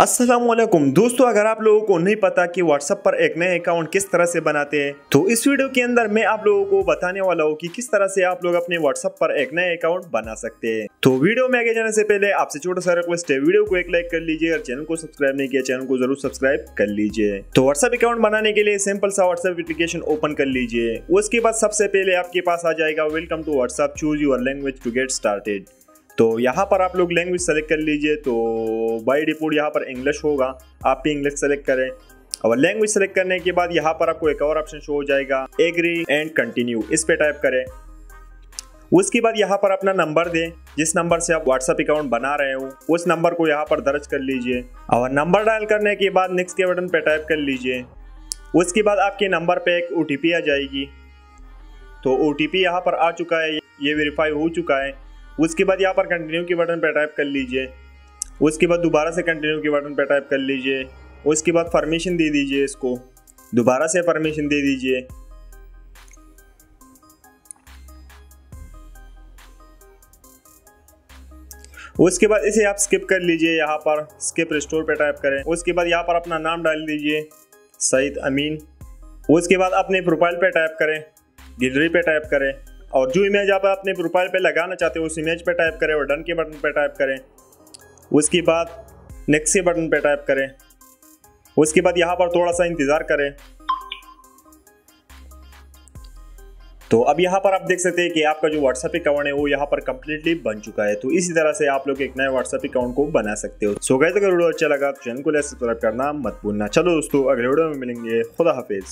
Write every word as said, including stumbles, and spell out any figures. अस्सलामुअलैकुम दोस्तों, अगर आप लोगों को नहीं पता कि WhatsApp पर एक नए अकाउंट किस तरह से बनाते हैं तो इस वीडियो के अंदर मैं आप लोगों को बताने वाला हूँ कि किस तरह से आप लोग अपने WhatsApp पर एक नए अकाउंट बना सकते हैं। तो वीडियो में आगे जाने से पहले आपसे छोटा सा रिक्वेस्ट है, वीडियो को एक लाइक कर लीजिए और चैनल को सब्सक्राइब नहीं किया चैनल को जरूर सब्सक्राइब कर लीजिए। तो WhatsApp अकाउंट बनाने के लिए सिंपल सा WhatsApp एप्लीकेशन ओपन कर लीजिए। उसके बाद सबसे पहले आपके पास आ जाएगा welcome to WhatsApp, choose your language to get started. तो यहाँ पर आप लोग लैंग्वेज सेलेक्ट कर लीजिए। तो बाय डिफ़ॉल्ट यहाँ पर इंग्लिश होगा, आप भी इंग्लिश सेलेक्ट करें। और लैंग्वेज सेलेक्ट करने के बाद यहाँ पर आपको एक और ऑप्शन शो हो जाएगा, एग्री एंड कंटिन्यू, इस पे टाइप करें। उसके बाद यहाँ पर अपना नंबर दें, जिस नंबर से आप WhatsApp अकाउंट बना रहे हो उस नंबर को यहाँ पर दर्ज कर लीजिए। और नंबर डायल करने के बाद नेक्स्ट के बटन पर टाइप कर लीजिए। उसके बाद आपके नंबर पर एक ओ टी पी आ जाएगी। तो ओ टी पी यहाँ पर आ चुका है, ये वेरीफाई हो चुका है। उसके बाद यहाँ पर कंटिन्यू के बटन पर टाइप कर लीजिए। उसके बाद दोबारा से कंटिन्यू के बटन पर टाइप कर लीजिए। उसके बाद परमिशन दे दीजिए, इसको दोबारा से परमिशन दे दीजिए। उसके बाद इसे आप स्किप कर लीजिए, यहाँ पर स्किप रिस्टोर पर टाइप करें। उसके बाद यहाँ पर अपना नाम डाल दीजिए, सईद अमीन। उसके बाद अपने प्रोफाइल पर टाइप करें, गैलरी पर टाइप करें और जो इमेज आप अपने प्रोफाइल पे लगाना चाहते हो उस इमेज पे टाइप करें और डन के बटन पे टाइप करें। उसके बाद नेक्स्ट के बटन पे टाइप करें। उसके बाद यहाँ पर थोड़ा सा इंतज़ार करें। तो अब यहाँ पर आप देख सकते हैं कि आपका जो WhatsApp अकाउंट है वो यहाँ पर कम्प्लीटली बन चुका है। तो इसी तरह से आप लोग एक नए WhatsApp अकाउंट को बना सकते हो। सो गाइस, अगर वीडियो अच्छा लगा तो चैनल को लाइक सब्सक्राइब करना मत भूलना। चलो दोस्तों, अगले वीडियो में मिलेंगे। खुदा हाफिज़।